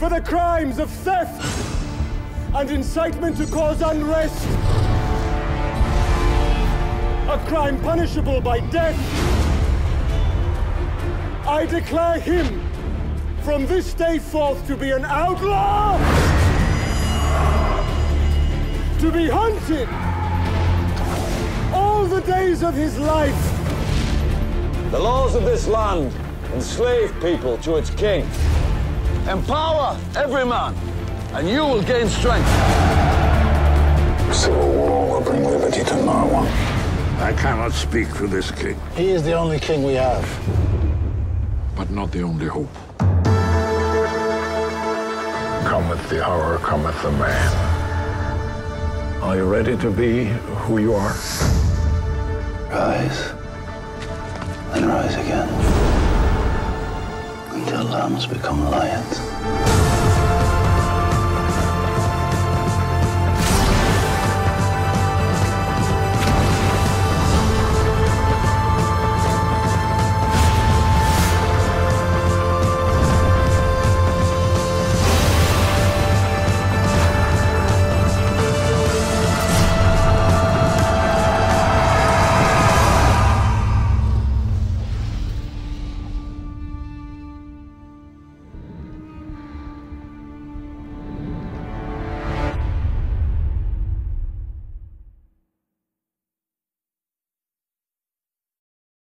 for the crimes of theft and incitement to cause unrest, a crime punishable by death. I declare him from this day forth to be an outlaw, to be hunted all the days of his life. The laws of this land enslave people to its king. Empower every man, and you will gain strength. Civil war will bring liberty to no one. I cannot speak for this king. He is the only king we have, but not the only hope. Cometh the hour, cometh the man. Are you ready to be who you are? Rise, and rise again, until lambs become lions.